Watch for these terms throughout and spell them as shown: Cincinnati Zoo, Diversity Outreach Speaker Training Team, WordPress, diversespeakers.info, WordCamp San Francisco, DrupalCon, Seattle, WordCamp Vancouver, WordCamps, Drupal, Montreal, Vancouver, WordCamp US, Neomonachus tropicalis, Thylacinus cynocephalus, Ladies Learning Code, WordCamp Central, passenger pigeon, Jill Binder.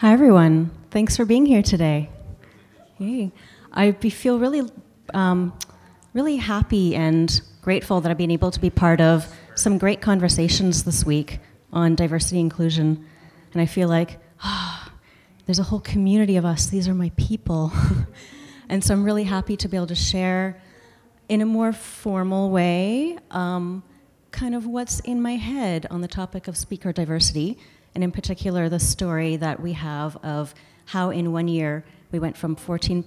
Hi, everyone. Thanks for being here today. Hey. I feel really happy and grateful that I've been able to be part of some great conversations this week on diversity and inclusion. And I feel like, ah, there's a whole community of us. These are my people. And so I'm really happy to be able to share in a more formal way kind of what's in my head on the topic of speaker diversity, and in particular the story that we have of how in 1 year we went from 14%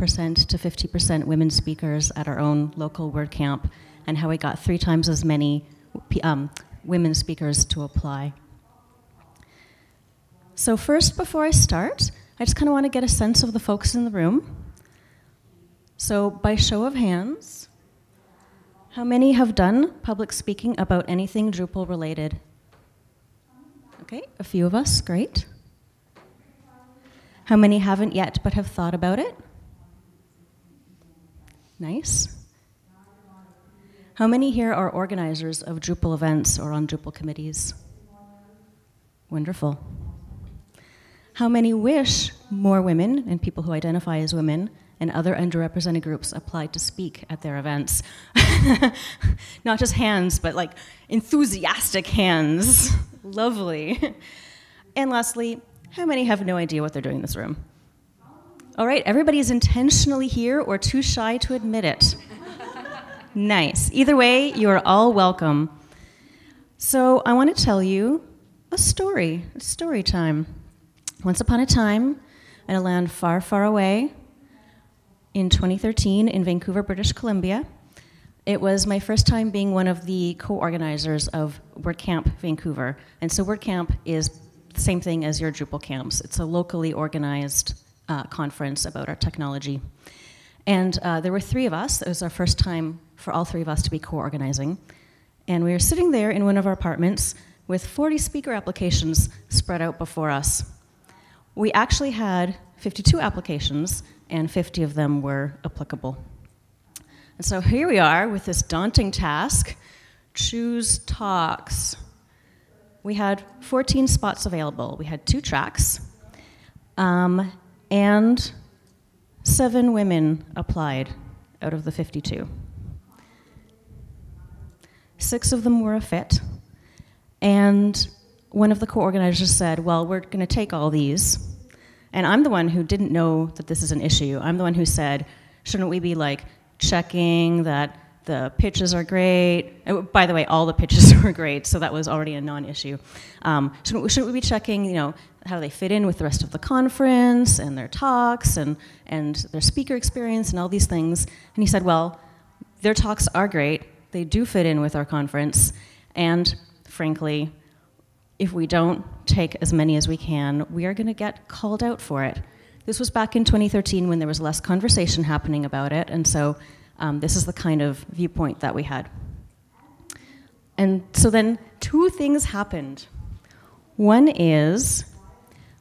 to 50% women speakers at our own local WordCamp, and how we got 3 times as many women speakers to apply. So first, before I start, I just kind of want to get a sense of the folks in the room. So by show of hands, how many have done public speaking about anything Drupal related? Okay, a few of us, great. How many haven't yet but have thought about it? Nice. How many here are organizers of Drupal events or on Drupal committees? Wonderful. How many wish more women and people who identify as women and other underrepresented groups applied to speak at their events? Not just hands, but like enthusiastic hands. Lovely. And lastly, how many have no idea what they're doing in this room? All right, everybody is intentionally here or too shy to admit it. Nice. Either way, you are all welcome. So I want to tell you a story. It's story time. Once upon a time, in a land far, far away, in 2013 in Vancouver, British Columbia, it was my first time being one of the co-organizers of WordCamp Vancouver. And so WordCamp is same thing as your Drupal camps. It's a locally organized conference about our technology. And there were 3 of us. It was our first time for all 3 of us to be co-organizing. And we were sitting there in one of our apartments with 40 speaker applications spread out before us. We actually had 52 applications, and 50 of them were applicable. And so here we are with this daunting task, choose talks. We had 14 spots available. We had 2 tracks, and 7 women applied out of the 52. 6 of them were a fit, and one of the co-organizers said, well, we're going to take all these. And I'm the one who didn't know that this is an issue. I'm the one who said, shouldn't we be like checking that the pitches are great. And by the way, all the pitches were great, so that was already a non-issue. Shouldn't we be checking, you know, how they fit in with the rest of the conference and their talks and their speaker experience and all these things? And he said, well, their talks are great. They do fit in with our conference. And frankly, if we don't take as many as we can, we are going to get called out for it. This was back in 2013 when there was less conversation happening about it, and so this is the kind of viewpoint that we had. And so then 2 things happened. One is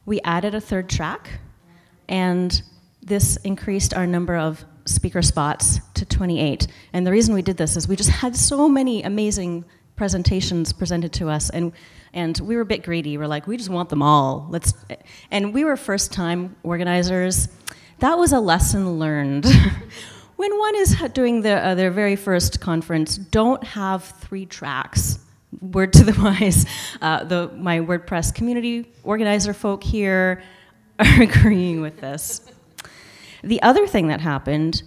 we added a 3rd track, and this increased our number of speaker spots to 28. And the reason we did this is we just had so many amazing presentations presented to us, and we were a bit greedy. We're like, we just want them all. Let's. And we were first-time organizers. That was a lesson learned. When one is doing their very first conference, don't have 3 tracks, word to the wise. My WordPress community organizer folk here are agreeing with this. The other thing that happened,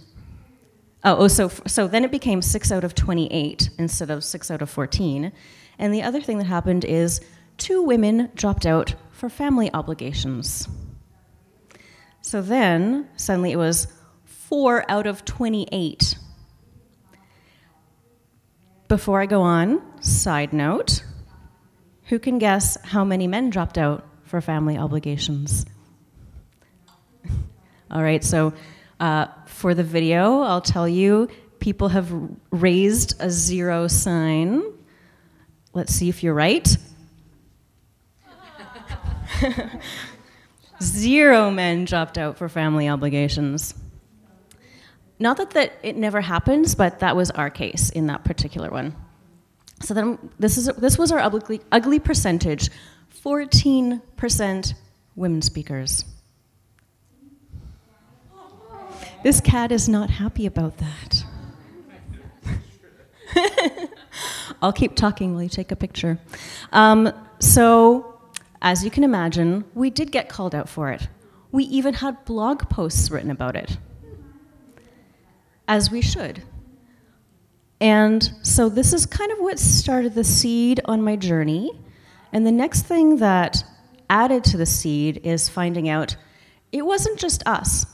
so then it became 6 out of 28 instead of 6 out of 14. And the other thing that happened is 2 women dropped out for family obligations. So then suddenly it was 4 out of 28. Before I go on, side note, who can guess how many men dropped out for family obligations? All right, so for the video, I'll tell you, people have raised a zero sign. Let's see if you're right. 0 men dropped out for family obligations. Not that it never happens, but that was our case in that particular one. So then this was our ugly percentage, 14% women speakers. This cat is not happy about that. I'll keep talking while you take a picture. So, as you can imagine, we did get called out for it. We even had blog posts written about it, as we should. And so this is kind of what started the seed on my journey. And the next thing that added to the seed is finding out it wasn't just us.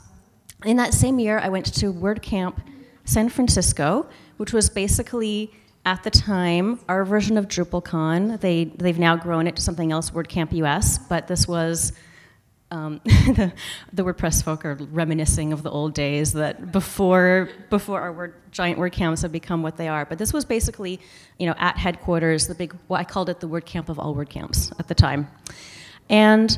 In that same year, I went to WordCamp San Francisco, which was basically, at the time, our version of DrupalCon. They've now grown it to something else, WordCamp US, but this was, the WordPress folk are reminiscing of the old days that before our giant WordCamps had become what they are. But this was basically, you know, at headquarters, the big, well, I called it the WordCamp of all WordCamps at the time. And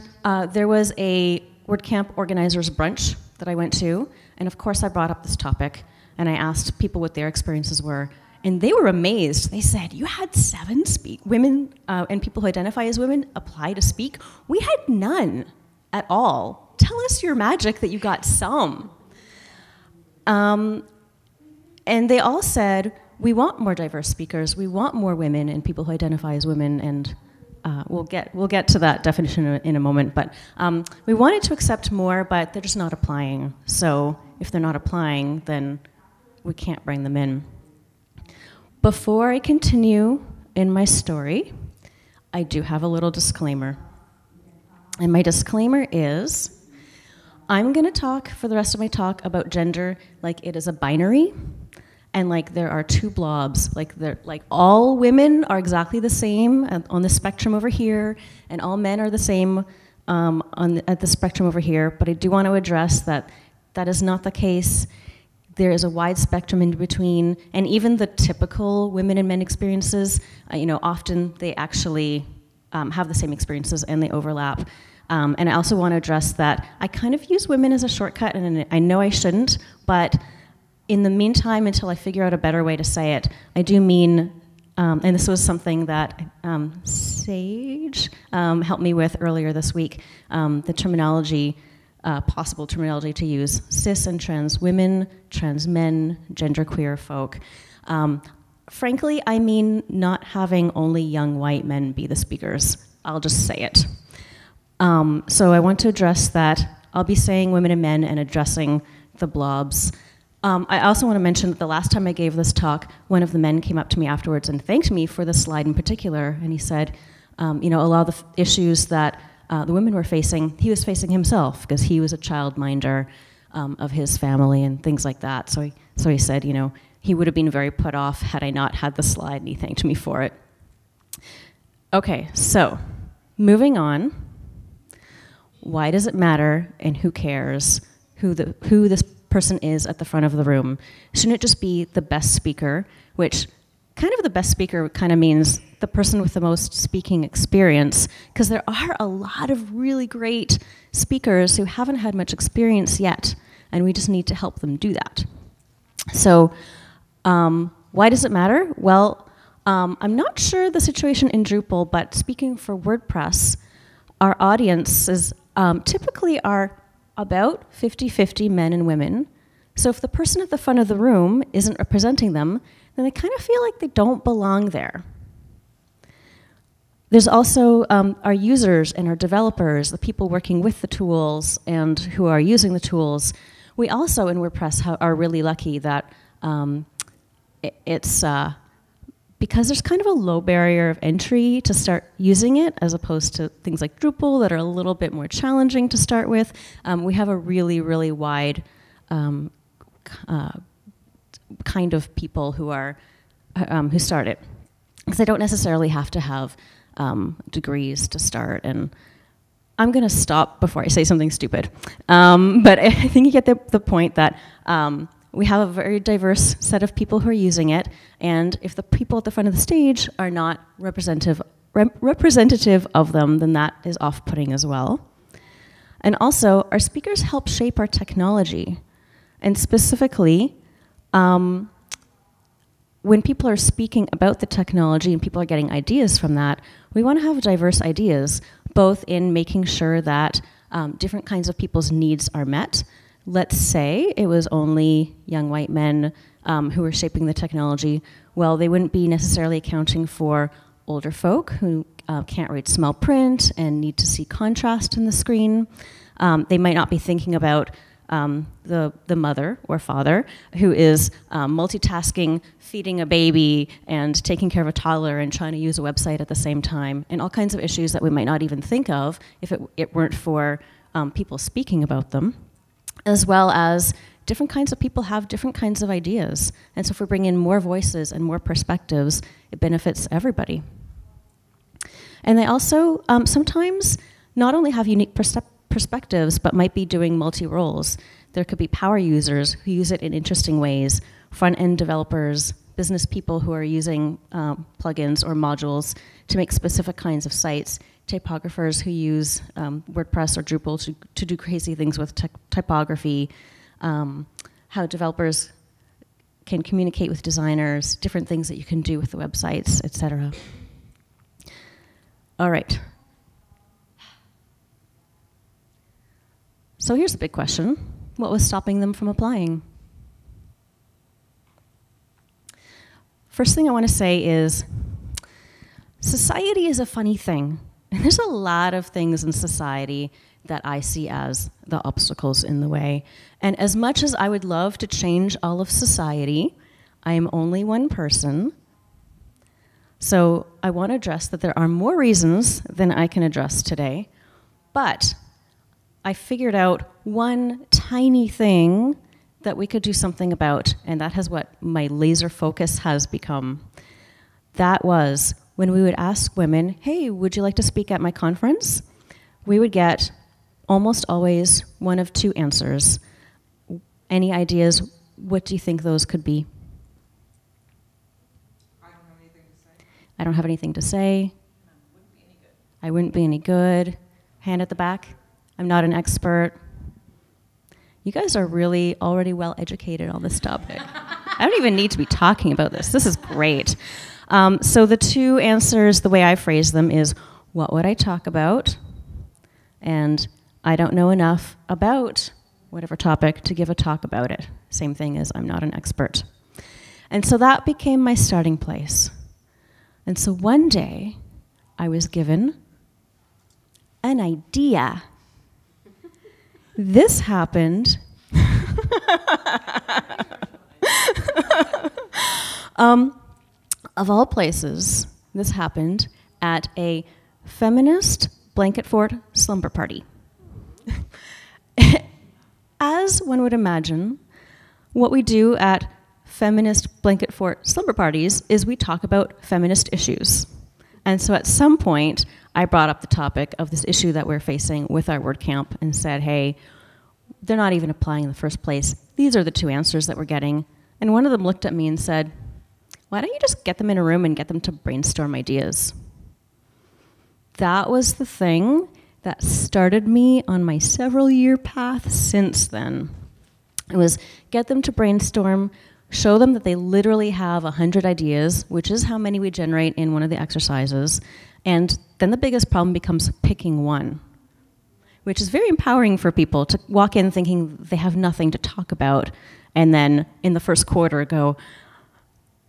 there was a WordCamp organizers brunch that I went to, and of course I brought up this topic, and I asked people what their experiences were. And they were amazed. They said, you had 7 women and people who identify as women apply to speak? We had none at all. Tell us your magic that you got some. And they all said, we want more diverse speakers. We want more women and people who identify as women. And we'll get to that definition in a moment. But we wanted to accept more, but they're just not applying. So if they're not applying, then we can't bring them in. Before I continue in my story, I do have a little disclaimer. And my disclaimer is, I'm gonna talk for the rest of my talk about gender like it is a binary, and like there are 2 blobs, like all women are exactly the same on the spectrum over here, and all men are the same at the spectrum over here, but I do want to address that that is not the case. There is a wide spectrum in between, and even the typical women and men experiences, you know, often they actually have the same experiences and they overlap. And I also want to address that I kind of use women as a shortcut, and I know I shouldn't, but in the meantime, until I figure out a better way to say it, I do mean, and this was something that Sage helped me with earlier this week, the terminology. Possible terminology to use, cis and trans women, trans men, genderqueer folk. Frankly, I mean not having only young white men be the speakers. I'll just say it. So I want to address that. I'll be saying women and men and addressing the blobs. I also want to mention that the last time I gave this talk, one of the men came up to me afterwards and thanked me for this slide in particular, and he said, you know, a lot of the issues that the women were facing, he was facing himself, because he was a childminder of his family and things like that. So he said, you know, he would have been very put off had I not had the slide, and he thanked me for it. Okay, so moving on. Why does it matter, and who cares who this person is at the front of the room? Shouldn't it just be the best speaker, which kind of the best speaker kind of means the person with the most speaking experience, because there are a lot of really great speakers who haven't had much experience yet, and we just need to help them do that. So why does it matter? Well, I'm not sure the situation in Drupal, but speaking for WordPress, our audiences typically are about 50-50 men and women. So if the person at the front of the room isn't representing them, then they kind of feel like they don't belong there. There's also our users and our developers, the people working with the tools and who are using the tools. We also in WordPress are really lucky that it's because there's kind of a low barrier of entry to start using it, as opposed to things like Drupal that are a little bit more challenging to start with. We have a really, really wide kind of people who are who start it, because they don't necessarily have to have degrees to start. And I'm going to stop before I say something stupid. But I think you get the point that we have a very diverse set of people who are using it, and if the people at the front of the stage are not representative of them, then that is off-putting as well. And also, our speakers help shape our technology, and specifically, when people are speaking about the technology and people are getting ideas from that, we want to have diverse ideas, both in making sure that different kinds of people's needs are met, let's say it was only young white men who were shaping the technology, well, they wouldn't be necessarily accounting for older folk who can't read small print and need to see contrast in the screen. They might not be thinking about the mother or father who is multitasking, feeding a baby and taking care of a toddler and trying to use a website at the same time, and all kinds of issues that we might not even think of if it weren't for people speaking about them, as well as different kinds of people have different kinds of ideas. And so if we bring in more voices and more perspectives, it benefits everybody. And they also sometimes not only have unique perspectives, but might be doing multi-roles. There could be power users who use it in interesting ways, front-end developers, business people who are using plugins or modules to make specific kinds of sites, typographers who use WordPress or Drupal to do crazy things with typography, how developers can communicate with designers, different things that you can do with the websites, etc. All right. So here's a big question. What was stopping them from applying? First thing I want to say is society is a funny thing. And there's a lot of things in society that I see as the obstacles in the way. And as much as I would love to change all of society, I am only one person. So I want to address that there are more reasons than I can address today. But I figured out one tiny thing that we could do something about, and that is what my laser focus has become. That was when we would ask women, hey, would you like to speak at my conference? We would get almost always one of two answers. Any ideas? What do you think those could be? I don't have anything to say. I don't have anything to say. I wouldn't be any good. Hand at the back. I'm not an expert. You guys are really already well educated on this topic. I don't even need to be talking about this. This is great. So the two answers, the way I phrase them is, what would I talk about? And I don't know enough about whatever topic to give a talk about it. Same thing as I'm not an expert. And so that became my starting place. And so one day, I was given an idea. This happened. Of all places, this happened at a feminist Blanket Fort slumber party. As one would imagine, what we do at feminist Blanket Fort slumber parties is we talk about feminist issues. And so at some point, I brought up the topic of this issue that we're facing with our WordCamp and said, hey, they're not even applying in the first place. These are the two answers that we're getting. And one of them looked at me and said, why don't you just get them in a room and get them to brainstorm ideas? That was the thing that started me on my several-year path since then. It was get them to brainstorm, show them that they literally have 100 ideas, which is how many we generate in one of the exercises, and then the biggest problem becomes picking one, which is very empowering for people to walk in thinking they have nothing to talk about, and then in the first quarter go,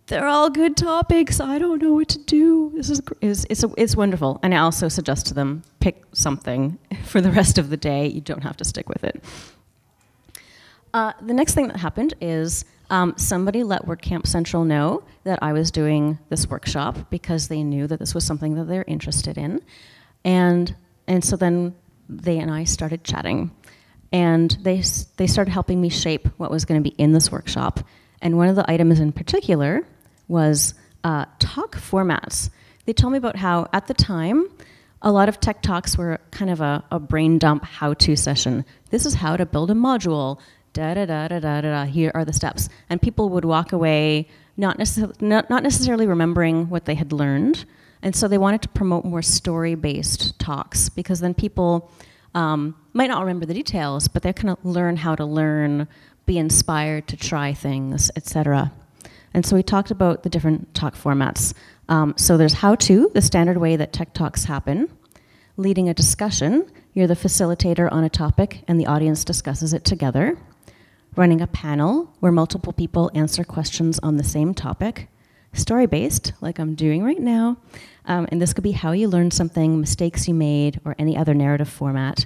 they're all good topics, I don't know what to do. This is it's wonderful. And I also suggest to them, pick something for the rest of the day. You don't have to stick with it. The next thing that happened is somebody let WordCamp Central know that I was doing this workshop because they knew that this was something that they're interested in. And so then they and I started chatting. And they started helping me shape what was going to be in this workshop. And one of the items in particular was talk formats. They told me about how, at the time, a lot of tech talks were kind of a brain dump how-to session. This is how to build a module. Da-da-da-da-da-da-da, here are the steps. And people would walk away not necessarily remembering what they had learned. And so they wanted to promote more story-based talks, because then people might not remember the details, but they're kind of learn how to learn, be inspired to try things, etc. And so we talked about the different talk formats. So there's how-to, the standard way that tech talks happen. Leading a discussion, you're the facilitator on a topic and the audience discusses it together. running a panel where multiple people answer questions on the same topic, story-based, like I'm doing right now, and this could be how you learned something, mistakes you made, or any other narrative format.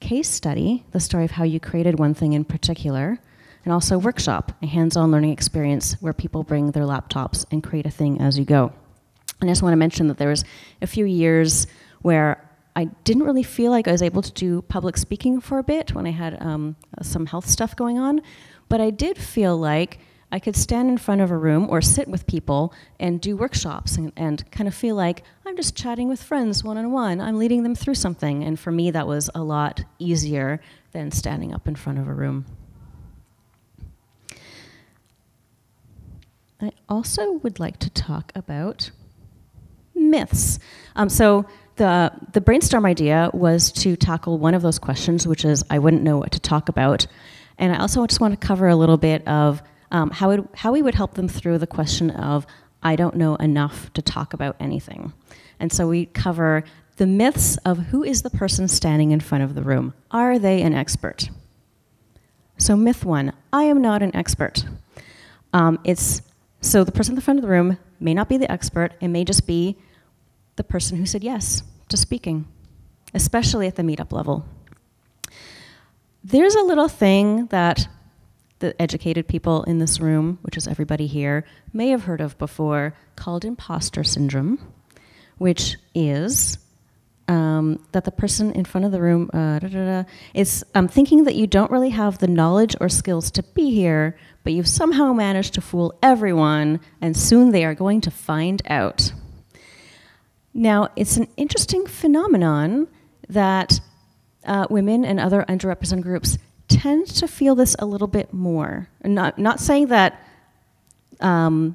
Case study, the story of how you created one thing in particular, and also workshop, a hands-on learning experience where people bring their laptops and create a thing as you go. And I just want to mention that there was a few years where I didn't really feel like I was able to do public speaking for a bit when I had some health stuff going on, but I did feel like I could stand in front of a room or sit with people and do workshops and kind of feel like I'm just chatting with friends one-on-one. I'm leading them through something. And for me, that was a lot easier than standing up in front of a room. I also would like to talk about myths. So the brainstorm idea was to tackle one of those questions, which is I wouldn't know what to talk about. And I also just want to cover a little bit of how we would help them through the question of, I don't know enough to talk about anything. And so we cover the myths of who is the person standing in front of the room. Are they an expert? So myth one, I am not an expert. So the person in the front of the room may not be the expert. It may just be the person who said yes to speaking, especially at the meetup level. There's a little thing that the educated people in this room, which is everybody here, may have heard of before, called imposter syndrome, which is that the person in front of the room is thinking that you don't really have the knowledge or skills to be here, but you've somehow managed to fool everyone, and soon they are going to find out. Now, it's an interesting phenomenon that women and other underrepresented groups tend to feel this a little bit more. Not saying that the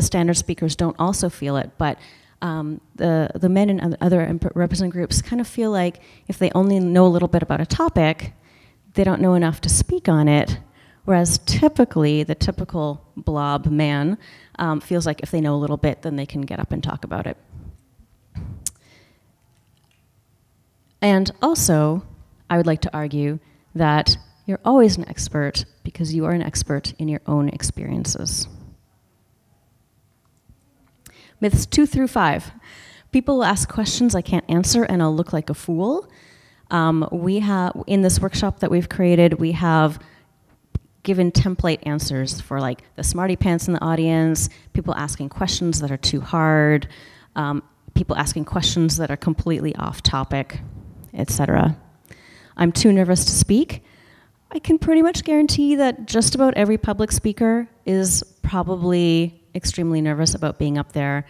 standard speakers don't also feel it, but the men and other represented groups kind of feel like if they only know a little bit about a topic, they don't know enough to speak on it, whereas typically the typical blob man feels like if they know a little bit, then they can get up and talk about it. And also, I would like to argue that you're always an expert because you are an expert in your own experiences. Myths 2 through 5. People will ask questions I can't answer and I'll look like a fool. We have, in this workshop that we've created, we have given template answers for like the smarty pants in the audience, people asking questions that are too hard, people asking questions that are completely off topic, etc. I'm too nervous to speak. I can pretty much guarantee that just about every public speaker is probably extremely nervous about being up there.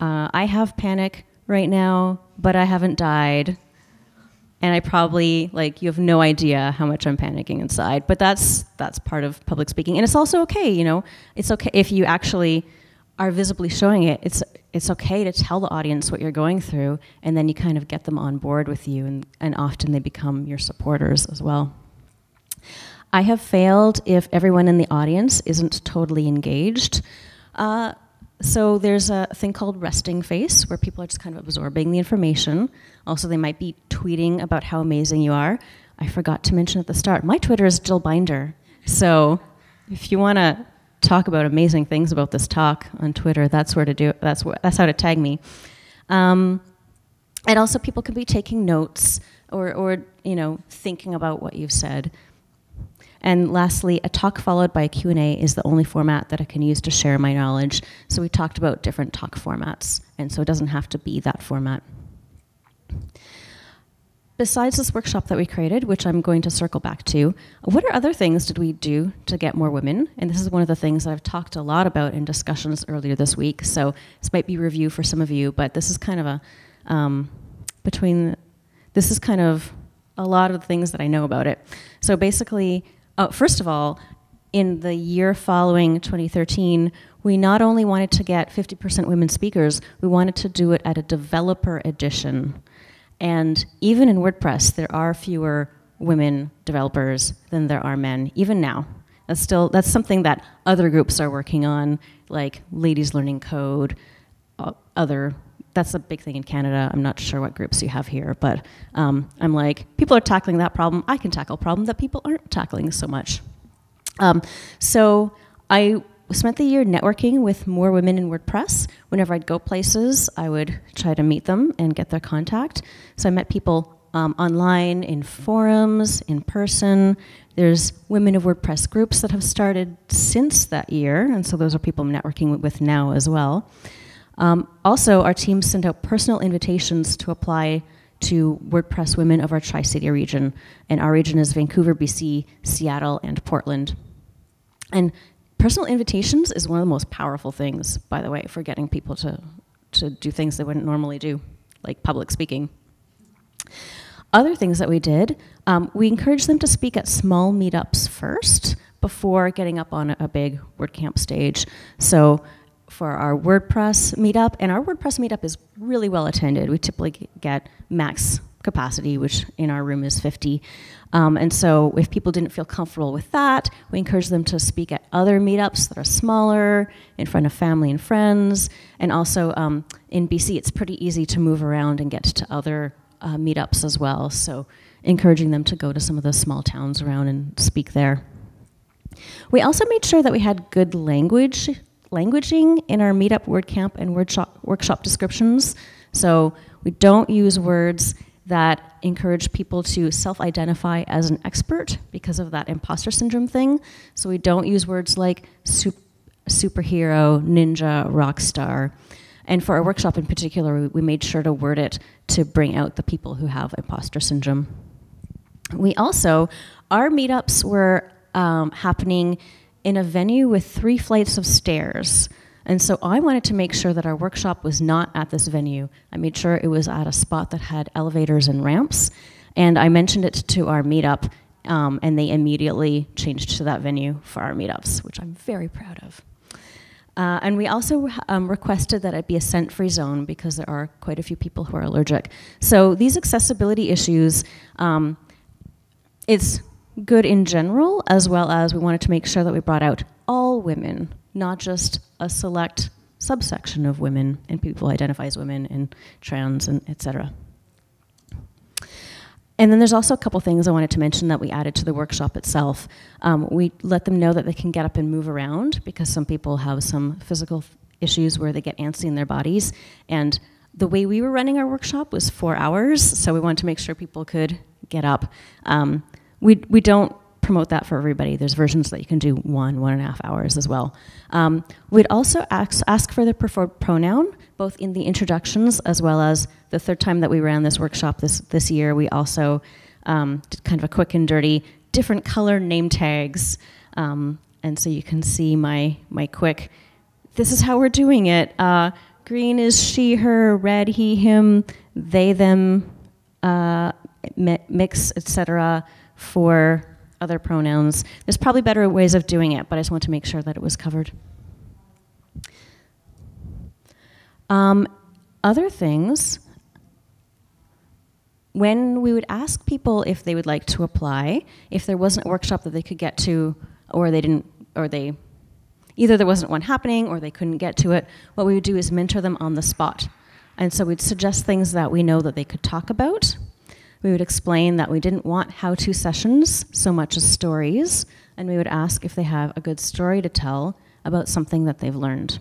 I have panic right now, but I haven't died. And I probably, like, you have no idea how much I'm panicking inside, but that's part of public speaking. And it's also okay, you know? It's okay if you actually are visibly showing it. It's okay to tell the audience what you're going through, and then you kind of get them on board with you, and often they become your supporters as well. I have failed if everyone in the audience isn't totally engaged. So there's a thing called resting face, where people are just kind of absorbing the information. Also, they might be tweeting about how amazing you are. I forgot to mention at the start, my Twitter is Jill Binder. So if you want to talk about amazing things about this talk on Twitter, that's where to do it. That's how to tag me. And also, people could be taking notes or you know, thinking about what you've said. And lastly, a talk followed by a Q&A is the only format that I can use to share my knowledge. So we talked about different talk formats, and so it doesn't have to be that format. Besides this workshop that we created, which I'm going to circle back to, what are other things did we do to get more women? And this is one of the things that I've talked a lot about in discussions earlier this week, so this might be review for some of you, but this is kind of a, this is kind of a lot of the things that I know about it. So basically, first of all, in the year following 2013, we not only wanted to get 50% women speakers, we wanted to do it at a developer edition. And even in WordPress, there are fewer women developers than there are men, even now. That's something that other groups are working on, like Ladies Learning Code, that's a big thing in Canada. I'm not sure what groups you have here, but I'm like, people are tackling that problem. I can tackle a problem that people aren't tackling so much. So I spent the year networking with more women in WordPress. Whenever I'd go places, I would try to meet them and get their contact. So I met people online, in forums, in person. There's Women of WordPress groups that have started since that year, and so those are people I'm networking with now as well. Also, our team sent out personal invitations to apply to WordPress women of our Tri-City region, and our region is Vancouver, BC, Seattle, and Portland. And personal invitations is one of the most powerful things, by the way, for getting people to do things they wouldn't normally do, like public speaking. Other things that we did, we encouraged them to speak at small meetups first before getting up on a big WordCamp stage. So for our WordPress meetup, and our WordPress meetup is really well attended. We typically get max capacity, which in our room is 50. And so if people didn't feel comfortable with that, we encourage them to speak at other meetups that are smaller, in front of family and friends. And also in BC, it's pretty easy to move around and get to other meetups as well, so encouraging them to go to some of the small towns around and speak there. We also made sure that we had good languaging in our meetup, WordCamp, and workshop descriptions. So we don't use words that encourage people to self-identify as an expert because of that imposter syndrome thing. So we don't use words like superhero, ninja, rock star. And for our workshop in particular, we made sure to word it to bring out the people who have imposter syndrome. We also, our meetups were happening in a venue with 3 flights of stairs. And so I wanted to make sure that our workshop was not at this venue. I made sure it was at a spot that had elevators and ramps. And I mentioned it to our meetup, and they immediately changed to that venue for our meetups, which I'm very proud of. And we also requested that it be a scent-free zone because there are quite a few people who are allergic. So these accessibility issues, it's good in general, as well as we wanted to make sure that we brought out all women, not just a select subsection of women and people who identify as women and trans and et cetera. And then there's also a couple things I wanted to mention that we added to the workshop itself. We let them know that they can get up and move around because some people have some physical issues where they get antsy in their bodies. And the way we were running our workshop was 4 hours, so we wanted to make sure people could get up. We don't promote that for everybody. There's versions that you can do 1, 1.5 hours as well. We'd also ask for the preferred pronoun, both in the introductions as well as the third time that we ran this workshop this year, we also did kind of a quick and dirty, different color name tags. And so you can see my quick, this is how we're doing it. Green is she, her, red, he, him, they, them, mix, etc. for other pronouns. There's probably better ways of doing it, but I just want to make sure that it was covered. Other things, when we would ask people if they would like to apply, if there wasn't a workshop that they could get to, or they didn't, or they, either there wasn't one happening or they couldn't get to it, what we would do is mentor them on the spot. And so we'd suggest things that we know that they could talk about. We would explain that we didn't want how-to sessions so much as stories, and we would ask if they have a good story to tell about something that they've learned.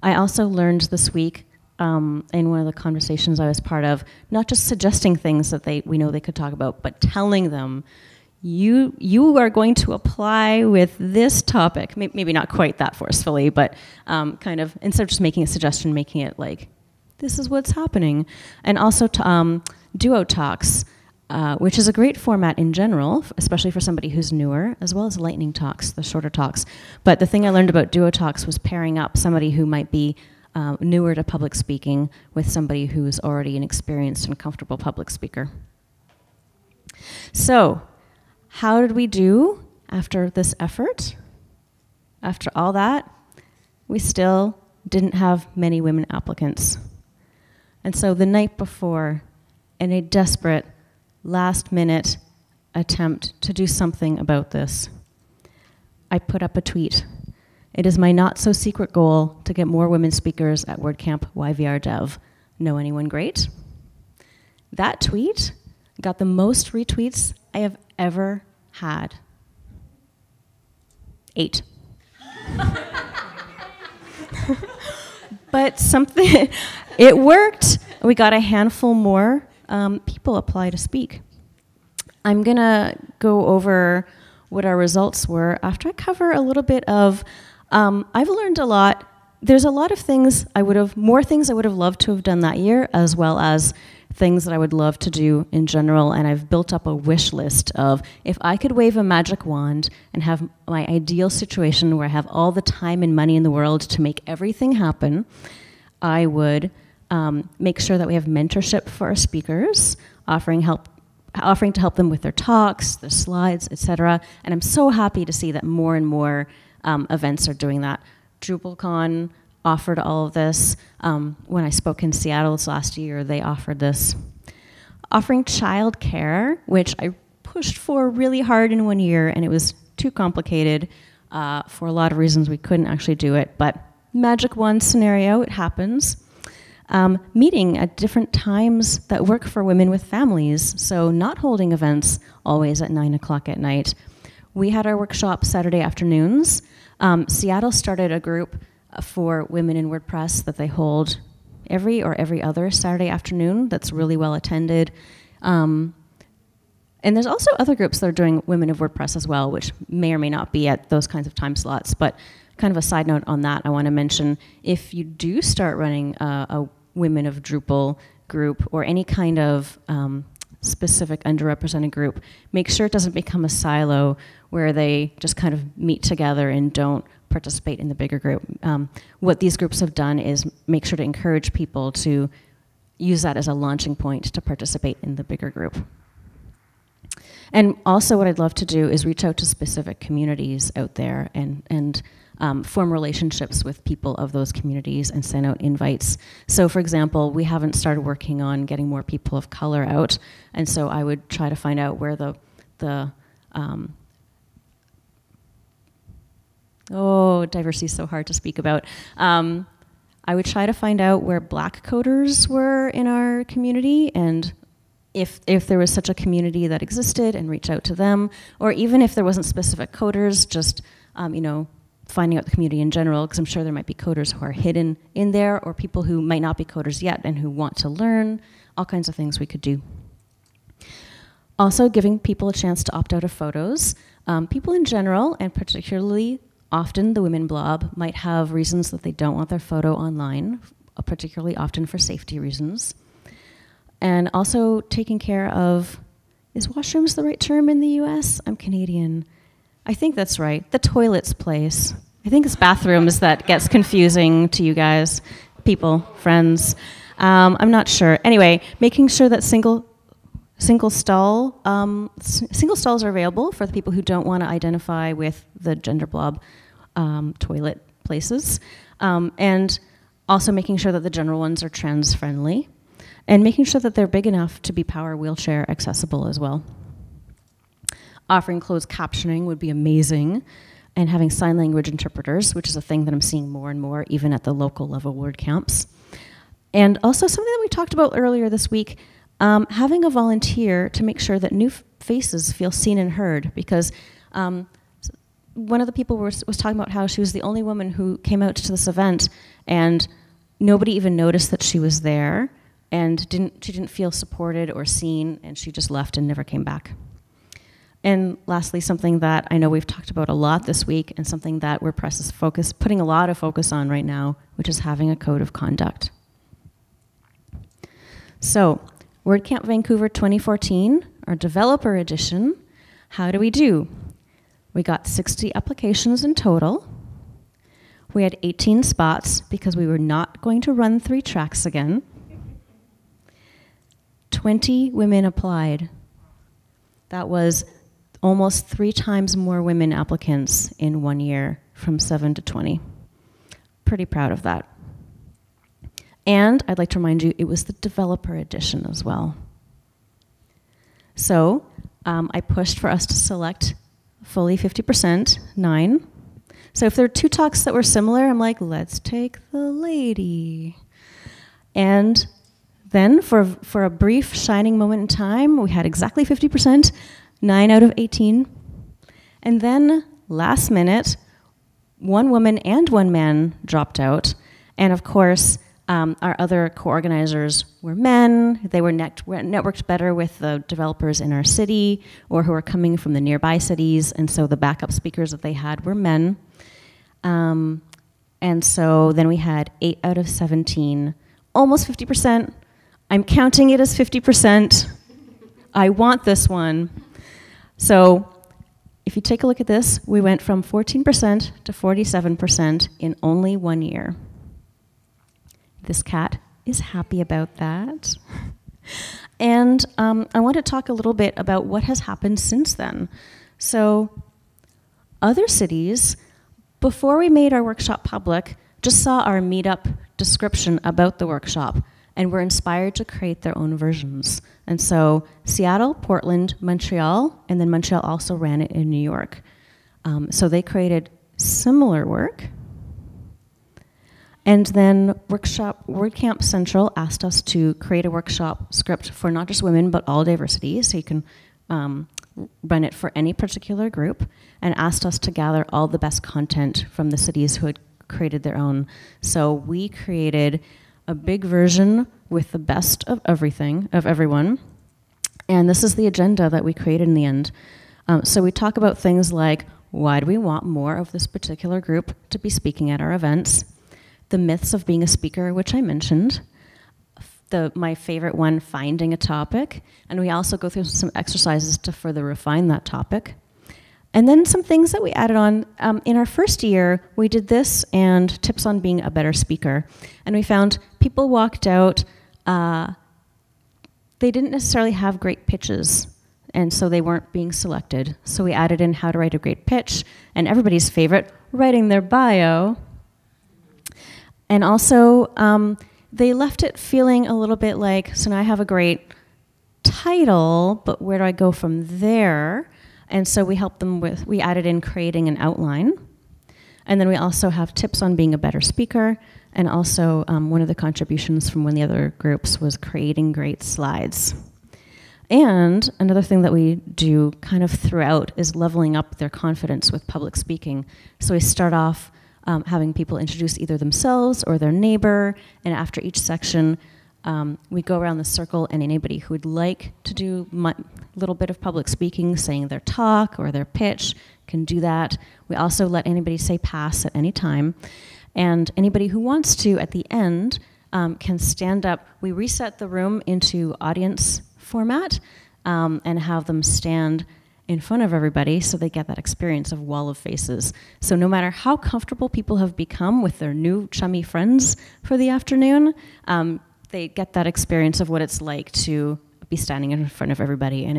I also learned this week in one of the conversations I was part of, not just suggesting things that we know they could talk about, but telling them, you are going to apply with this topic. Maybe not quite that forcefully, but kind of, instead of just making a suggestion, making it like, this is what's happening. And also duo talks, which is a great format in general, especially for somebody who's newer, as well as lightning talks, the shorter talks. But the thing I learned about duo talks was pairing up somebody who might be newer to public speaking with somebody who's already an experienced and comfortable public speaker. So, how did we do after this effort? After all that, we still didn't have many women applicants. And so the night before, in a desperate, last-minute attempt to do something about this, I put up a tweet. It is my not-so-secret goal to get more women speakers at WordCamp YVR Dev. Know anyone great? That tweet got the most retweets I have ever had. 8. But something, it worked. We got a handful more people apply to speak. I'm gonna go over what our results were after I cover a little bit of, I've learned a lot. There's a lot of things I would have, more things I would have loved to have done that year, as well as things that I would love to do in general, and I've built up a wish list of, if I could wave a magic wand and have my ideal situation where I have all the time and money in the world to make everything happen, I would make sure that we have mentorship for our speakers, offering to help them with their talks, their slides, etc. And I'm so happy to see that more and more events are doing that. DrupalCon offered all of this. When I spoke in Seattle this last year, they offered this. Offering childcare, which I pushed for really hard in 1 year, and it was too complicated for a lot of reasons. We couldn't actually do it, but magic wand scenario, it happens. Meeting at different times that work for women with families, so not holding events always at 9 o'clock at night. We had our workshop Saturday afternoons. Seattle started a group for women in WordPress that they hold every other Saturday afternoon that's really well attended. And there's also other groups that are doing Women of WordPress as well, which may or may not be at those kinds of time slots. But kind of a side note on that, I want to mention, if you do start running a Women of Drupal group or any kind of specific underrepresented group, make sure it doesn't become a silo where they just kind of meet together and don't participate in the bigger group. What these groups have done is make sure to encourage people to use that as a launching point to participate in the bigger group. And also what I'd love to do is reach out to specific communities out there and form relationships with people of those communities and send out invites. So for example, we haven't started working on getting more people of color out, and so I would try to find out where the diversity is so hard to speak about. I would try to find out where black coders were in our community, and if there was such a community that existed, and reach out to them. Or even if there wasn't specific coders, just you know, finding out the community in general, because I'm sure there might be coders who are hidden in there, or people who might not be coders yet and who want to learn, all kinds of things we could do. Also giving people a chance to opt out of photos. People in general, and particularly often the women blob, might have reasons that they don't want their photo online, particularly often for safety reasons. And also taking care of, is washrooms the right term in the US? I'm Canadian. I think that's right, the toilet's place. I think it's bathrooms that gets confusing to you guys, people, friends. I'm not sure. Anyway, making sure that single stalls are available for the people who don't want to identify with the gender blob toilet places, and also making sure that the general ones are trans friendly, and making sure that they're big enough to be power wheelchair accessible as well. Offering closed captioning would be amazing, and having sign language interpreters, which is a thing that I'm seeing more and more even at the local level WordCamps. And also something that we talked about earlier this week, having a volunteer to make sure that new faces feel seen and heard, because one of the people was talking about how she was the only woman who came out to this event and nobody even noticed that she was there, and she didn't feel supported or seen, and she just left and never came back. And lastly, something that I know we've talked about a lot this week, and something that WordPress is putting a lot of focus on right now, which is having a code of conduct. So, WordCamp Vancouver 2014, our developer edition. How do we do? We got 60 applications in total. We had 18 spots because we were not going to run 3 tracks again. 20 women applied. That was almost 3 times more women applicants in 1 year, from 7 to 20. Pretty proud of that. And I'd like to remind you, it was the developer edition as well. So I pushed for us to select fully 50%, 9. So if there are 2 talks that were similar, I'm like, let's take the lady. And then for a brief shining moment in time, we had exactly 50%, 9 out of 18. And then last minute, one woman and one man dropped out. And of course, our other co-organizers were men. They were networked better with the developers in our city or who were coming from the nearby cities. And so the backup speakers that they had were men. And so then we had 8 out of 17, almost 50%. I'm counting it as 50%. I want this one. So if you take a look at this, we went from 14% to 47% in only 1 year. This cat is happy about that. And I want to talk a little bit about what has happened since then. So other cities, before we made our workshop public, just saw our meetup description about the workshop and were inspired to create their own versions. And so Seattle, Portland, Montreal, and then Montreal also ran it in New York. So they created similar work. And then WordCamp Central asked us to create a workshop script for not just women, but all diversity, so you can run it for any particular group, and asked us to gather all the best content from the cities who had created their own. So we created a big version with the best of everything, of everyone. And this is the agenda that we created in the end. So we talk about things like, why do we want more of this particular group to be speaking at our events? The myths of being a speaker, which I mentioned, my favorite one, finding a topic, and we also go through some exercises to further refine that topic. And then some things that we added on. In our first year, we did this and tips on being a better speaker, and we found people walked out, they didn't necessarily have great pitches, and so they weren't being selected. So we added in how to write a great pitch, and everybody's favorite, writing their bio. And also, they left it feeling a little bit like, so now I have a great title, but where do I go from there? And so we helped them with, we added in creating an outline. And then we also have tips on being a better speaker. And also, one of the contributions from one of the other groups was creating great slides. And another thing that we do kind of throughout is leveling up their confidence with public speaking. So we start off having people introduce either themselves or their neighbor, and after each section, we go around the circle, and anybody who would like to do a little bit of public speaking, saying their talk or their pitch, can do that. We also let anybody say pass at any time, and anybody who wants to at the end can stand up. We reset the room into audience format and have them stand in front of everybody, so they get that experience of wall of faces. So no matter how comfortable people have become with their new chummy friends for the afternoon, they get that experience of what it's like to be standing in front of everybody. And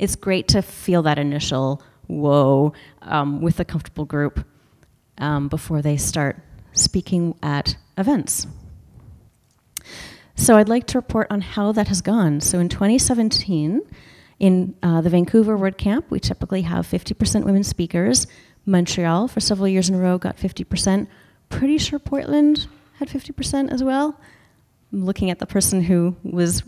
it's great to feel that initial whoa with a comfortable group before they start speaking at events. So I'd like to report on how that has gone. So in 2017, in the Vancouver WordCamp, we typically have 50% women speakers. Montreal, for several years in a row, got 50%. Pretty sure Portland had 50% as well. I'm looking at the person who was,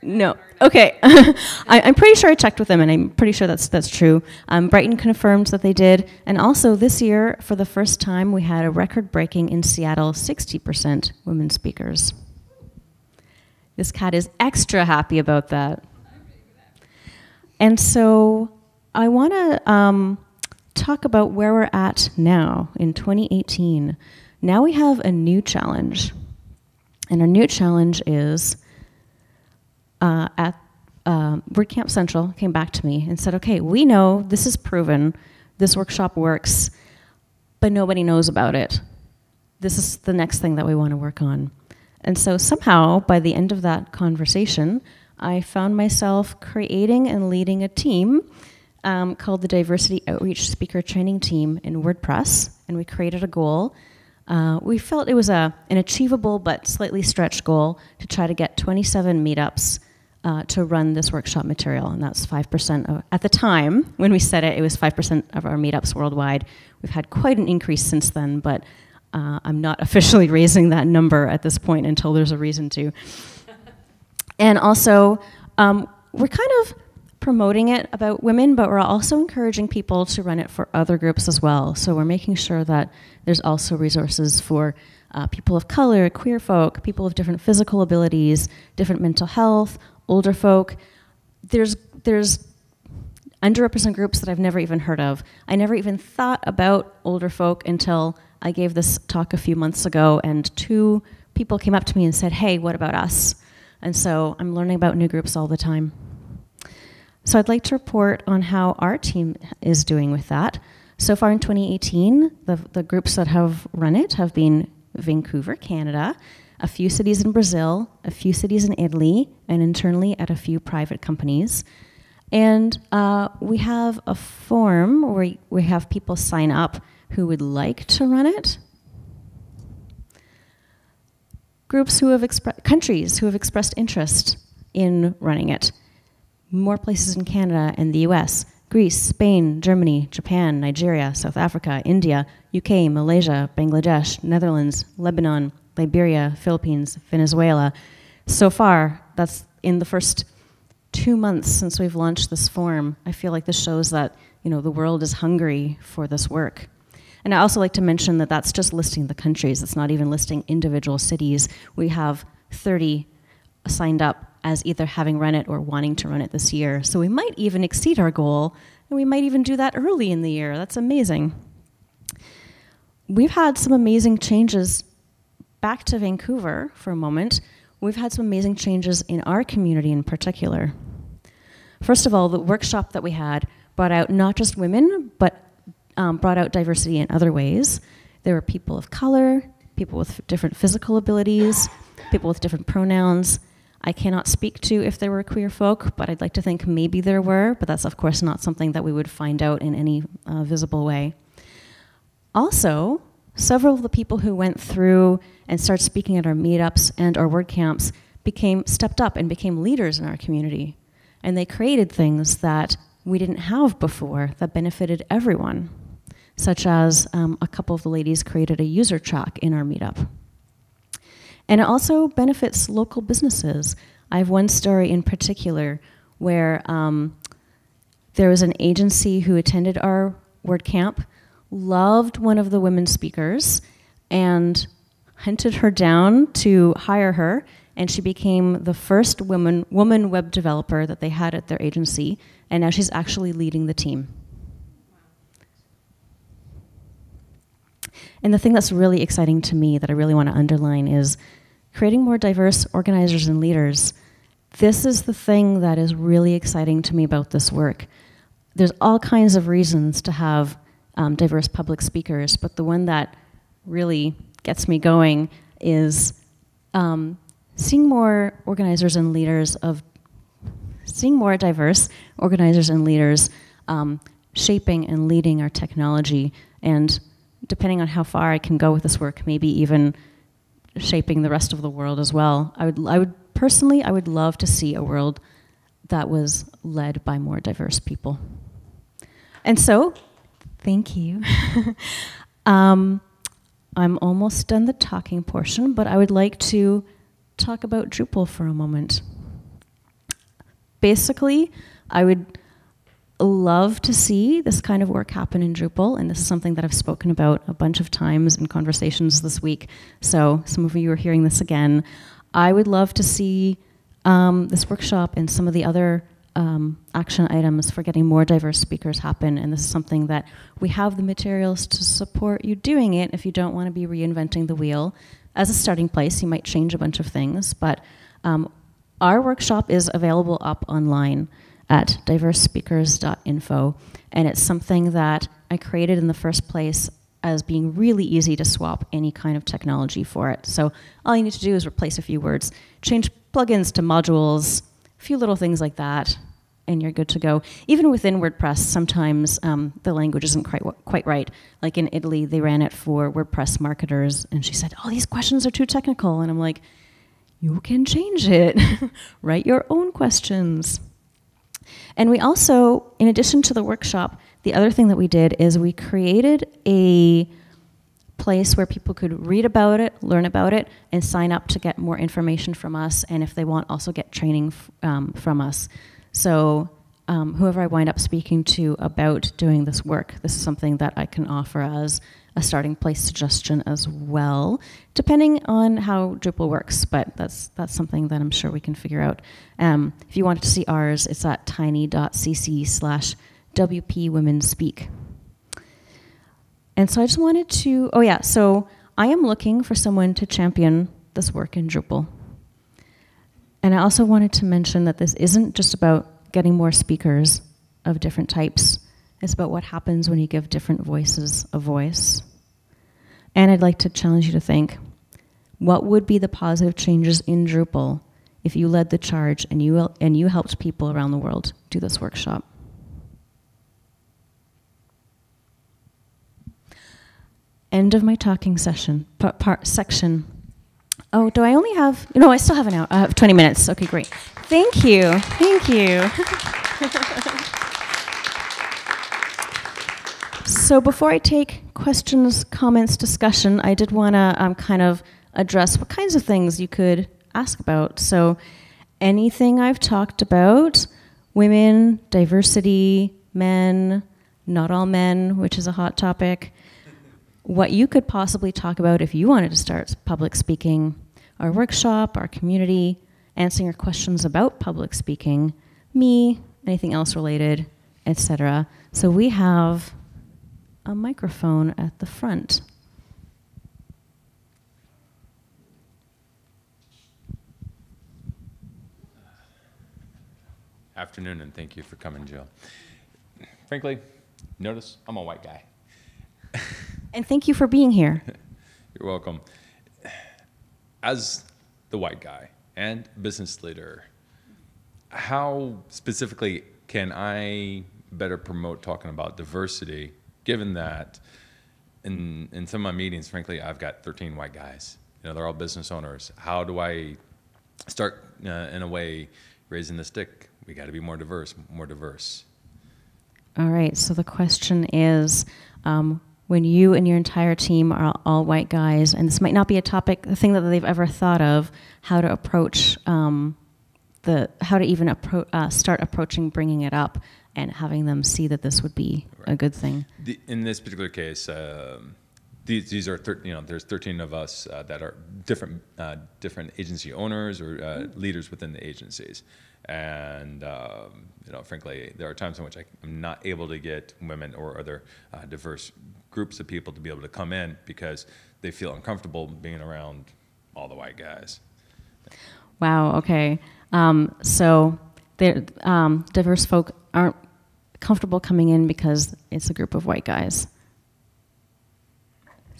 no, okay. I'm pretty sure I checked with them, and I'm pretty sure that's true. Brighton confirmed that they did. And also this year, for the first time, we had a record-breaking in Seattle, 60% women speakers. This cat is extra happy about that. And so I want to talk about where we're at now in 2018. Now we have a new challenge. And our new challenge is WordCamp Central came back to me and said, okay, we know this is proven, this workshop works, but nobody knows about it. This is the next thing that we want to work on. And so somehow, by the end of that conversation, I found myself creating and leading a team called the Diversity Outreach Speaker Training Team in WordPress, and we created a goal. We felt it was an achievable but slightly stretched goal to try to get 27 meetups to run this workshop material, and that's 5% of, at the time when we said it, it was 5% of our meetups worldwide. We've had quite an increase since then, but I'm not officially raising that number at this point until there's a reason to. And also, we're kind of promoting it about women, but we're also encouraging people to run it for other groups as well. So we're making sure that there's also resources for people of color, queer folk, people of different physical abilities, different mental health, older folk. There's underrepresented groups that I've never even heard of. I never even thought about older folk until I gave this talk a few months ago, and 2 people came up to me and said, hey, what about us? And so I'm learning about new groups all the time. So I'd like to report on how our team is doing with that. So far in 2018, the groups that have run it have been Vancouver, Canada, a few cities in Brazil, a few cities in Italy, and internally at a few private companies. And we have a form where we have people sign up who would like to run it. Groups who have expressed, countries who have expressed interest in running it. More places in Canada and the US, Greece, Spain, Germany, Japan, Nigeria, South Africa, India, UK, Malaysia, Bangladesh, Netherlands, Lebanon, Liberia, Philippines, Venezuela. So far, that's in the first 2 months since we've launched this form. I feel like this shows that, you know, the world is hungry for this work. And I also like to mention that that's just listing the countries. It's not even listing individual cities. We have 30 signed up as either having run it or wanting to run it this year. So we might even exceed our goal, and we might even do that early in the year. That's amazing. We've had some amazing changes. Back to Vancouver for a moment. We've had some amazing changes in our community in particular. First of all, the workshop that we had brought out not just women, but brought out diversity in other ways. There were people of color, people with different physical abilities, people with different pronouns. I cannot speak to if there were queer folk, but I'd like to think maybe there were, but that's of course not something that we would find out in any visible way. Also, several of the people who went through and started speaking at our meetups and our WordCamps stepped up and became leaders in our community. And they created things that we didn't have before that benefited everyone, such as a couple of the ladies created a user track in our meetup. And it also benefits local businesses. I have one story in particular where there was an agency who attended our WordCamp, loved one of the women speakers, and hunted her down to hire her, and she became the first woman web developer that they had at their agency, and now she's actually leading the team. And the thing that's really exciting to me that I really want to underline is creating more diverse organizers and leaders. This is the thing that is really exciting to me about this work. There's all kinds of reasons to have diverse public speakers, but the one that really gets me going is seeing more diverse organizers and leaders shaping and leading our technology, and depending on how far I can go with this work, maybe even shaping the rest of the world as well. I would love to see a world that was led by more diverse people. And so, thank you. I'm almost done the talking portion, but I would like to talk about Drupal for a moment. Basically, I would love to see this kind of work happen in Drupal, and this is something that I've spoken about a bunch of times in conversations this week, so some of you are hearing this again. I would love to see this workshop and some of the other action items for getting more diverse speakers happen, and this is something that we have the materials to support you doing it if you don't want to be reinventing the wheel. As a starting place, you might change a bunch of things, but our workshop is available up online at diversespeakers.info, and it's something that I created in the first place as being really easy to swap any kind of technology for it. So all you need to do is replace a few words, change plugins to modules, a few little things like that, and you're good to go. Even within WordPress, sometimes the language isn't quite right. Like in Italy, they ran it for WordPress marketers, and she said, oh, these questions are too technical. And I'm like, you can change it. Write your own questions. And we also, in addition to the workshop, the other thing that we did is we created a place where people could read about it, learn about it, and sign up to get more information from us, and if they want, also get training from us. So whoever I wind up speaking to about doing this work. This is something that I can offer as a starting place suggestion as well, depending on how Drupal works, but that's something that I'm sure we can figure out. If you wanted to see ours, it's at tiny.cc/WP Women Speak. And so I just wanted to, oh yeah, so I am looking for someone to champion this work in Drupal. And I also wanted to mention that this isn't just about getting more speakers of different types. It's about what happens when you give different voices a voice. And I'd like to challenge you to think, what would be the positive changes in Drupal if you led the charge and you helped people around the world do this workshop? End of my talking session, section. Oh, do I only have, no, I still have an hour, I have 20 minutes. Okay, great. Thank you, thank you. So before I take questions, comments, discussion, I did wanna kind of address what kinds of things you could ask about. So anything I've talked about, women, diversity, men, not all men, which is a hot topic, what you could possibly talk about if you wanted to start public speaking, our workshop, our community, answering your questions about public speaking, me, anything else related, etc. So we have a microphone at the front. Afternoon, and thank you for coming, Jill. Frankly, notice I'm a white guy. And thank you for being here. You're welcome. As the white guy and business leader, how specifically can I better promote talking about diversity, given that in some of my meetings, frankly, I've got 13 white guys. You know, they're all business owners. How do I start, in a way, raising the stick? We got to be more diverse, more diverse. All right, so the question is, when you and your entire team are all white guys, and this might not be a topic, the thing that they've ever thought of, how to approach start approaching bringing it up and having them see that this would be a good thing. In this particular case, these are there's 13 of us that are different agency owners or leaders within the agencies, and frankly, there are times in which I'm not able to get women or other diverse groups of people to be able to come in because they feel uncomfortable being around all the white guys. Wow. Okay. So diverse folk aren't comfortable coming in because it's a group of white guys.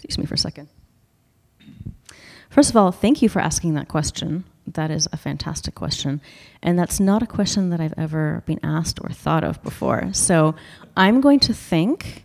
Excuse me for a second. First of all, thank you for asking that question. That is a fantastic question. And that's not a question that I've ever been asked or thought of before. So I'm going to think,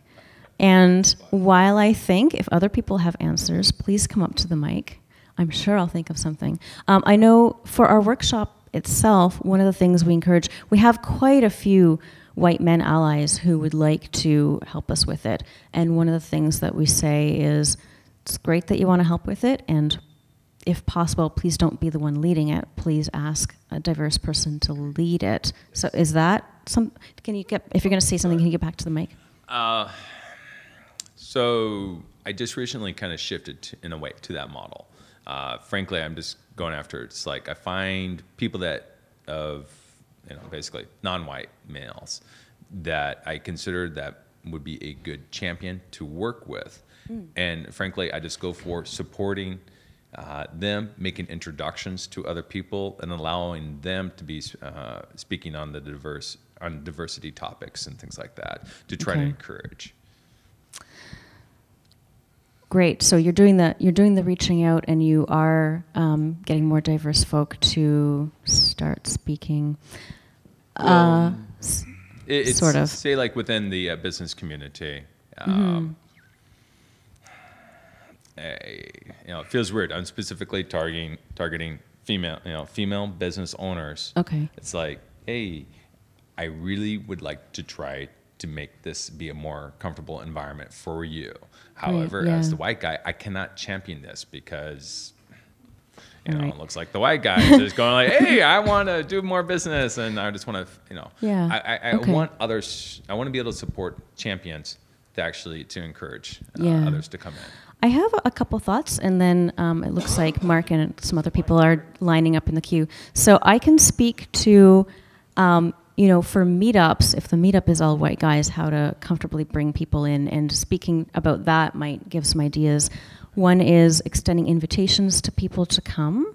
and while I think, if other people have answers, please come up to the mic. I'm sure I'll think of something. I know for our workshop itself, one of the things we encourage, we have quite a few white men allies who would like to help us with it. And one of the things that we say is, it's great that you want to help with it, and if possible, please don't be the one leading it. Please ask a diverse person to lead it. So is that some, can you get, if you're going to say something, can you get back to the mic? So I just recently kind of shifted to, in a way, to that model. Frankly, I'm just going after, it's like I find people that of, basically non-white males that I consider that would be a good champion to work with. Mm. And frankly, I just go for supporting them, making introductions to other people and allowing them to be speaking on the diversity topics and things like that to try to encourage. Great. So you're doing the reaching out, and you are getting more diverse folk to start speaking. It's sort of say like within the business community. It feels weird. I'm specifically targeting female business owners. Okay. It's like, hey, I really would like to try to make this be a more comfortable environment for you. However, as the white guy, I cannot champion this because you know, looks like the white guy just going like, hey, I want to do more business, and I just want to, you know, I want others. I want to be able to support champions to actually encourage others to come in. I have a couple thoughts, and then it looks like Mark and some other people are lining up in the queue. So I can speak to, you know, for meetups, if the meetup is all white guys, how to comfortably bring people in, and speaking about that might give some ideas. One is extending invitations to people to come,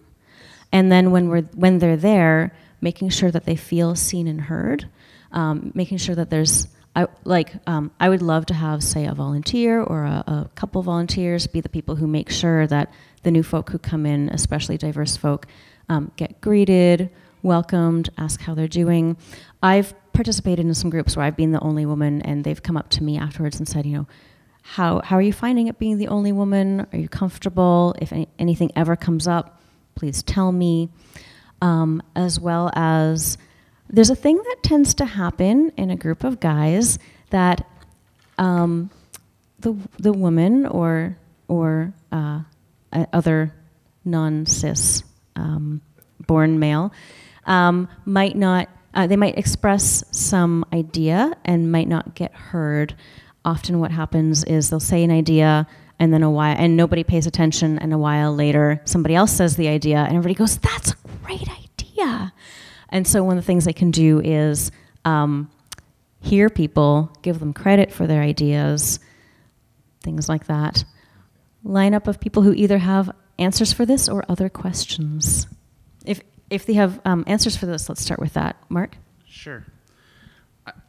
and then when they're there, making sure that they feel seen and heard, making sure that there's I would love to have, say, a volunteer or a couple volunteers be the people who make sure that the new folk who come in, especially diverse folk, get greeted, welcomed, ask how they're doing. I've participated in some groups where I've been the only woman, and they've come up to me afterwards and said, you know, how are you finding it being the only woman? Are you comfortable? If anything ever comes up, please tell me. As well as, there's a thing that tends to happen in a group of guys that the woman or other non-cis born male might not, they might express some idea and might not get heard. Often what happens is they'll say an idea, and then a while, and nobody pays attention, and a while later somebody else says the idea, and everybody goes, that's a great idea. And so one of the things they can do is hear people, give them credit for their ideas, things like that. Lineup of people who either have answers for this or other questions. If they have answers for this, let's start with that. Mark? Sure.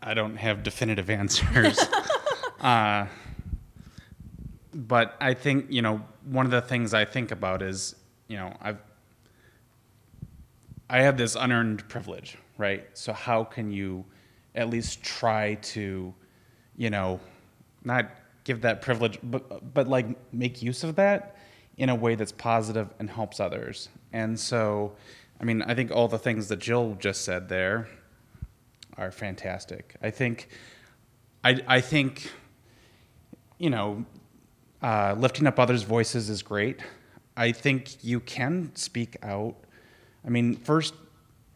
I don't have definitive answers. But I think, you know, one of the things I think about is, you know, I have this unearned privilege, right? So how can you at least try to, you know, not give that privilege, but like make use of that in a way that's positive and helps others. And so, I mean, I think all the things that Jill just said there are fantastic. I think, I think, you know, lifting up others' voices is great. I think you can speak out. I mean, first,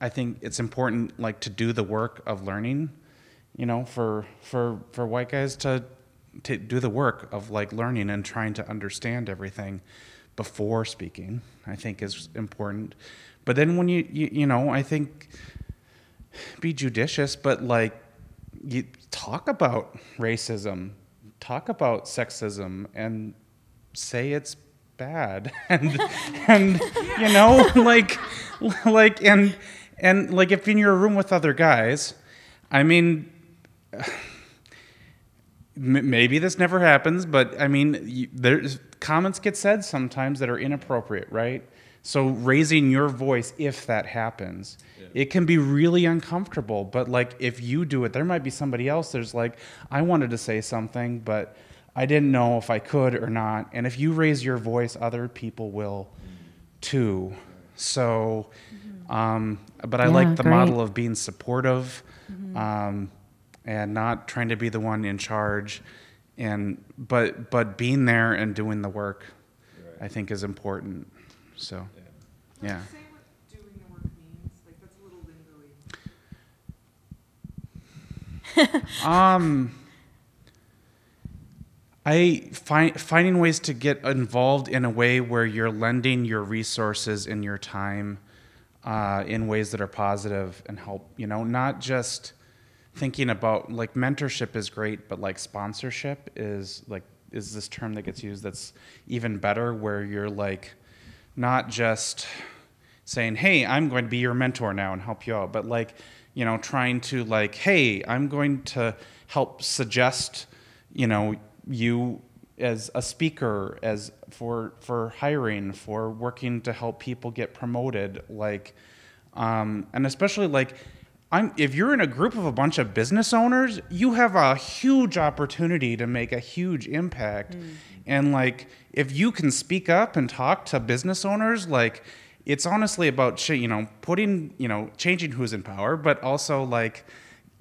I think it's important, like, to do the work of learning, you know, for white guys to do the work of, like, learning and trying to understand everything before speaking, I think is important. But then when you know, I think be judicious, but, like, you talk about racism, talk about sexism, and say it's bad, and you know, like and like, if in your room with other guys, I mean, maybe this never happens, but I mean, there's comments get said sometimes that are inappropriate, right? So raising your voice, if that happens, it can be really uncomfortable. But like, if you do it, there might be somebody else. There's like, I wanted to say something, but I didn't know if I could or not. And if you raise your voice, other people will too. So, but I like the model of being supportive and not trying to be the one in charge, and but being there and doing the work, I think, is important. So, yeah. Say what doing the work means? Like, that's a little lingo-y. I finding ways to get involved in a way where you're lending your resources and your time in ways that are positive and help, you know, not just thinking about, like, mentorship is great, but like sponsorship is like, is this term that gets used that's even better, where you're like not just saying, hey, I'm going to be your mentor now and help you out, but like, you know, trying to like, hey, I'm going to help suggest, you know, you as a speaker, as for hiring, for working to help people get promoted, like, and especially like, if you're in a group of a bunch of business owners, you have a huge opportunity to make a huge impact. And like, if you can speak up and talk to business owners, like, it's honestly about, you know, putting, you know, changing who's in power, but also like,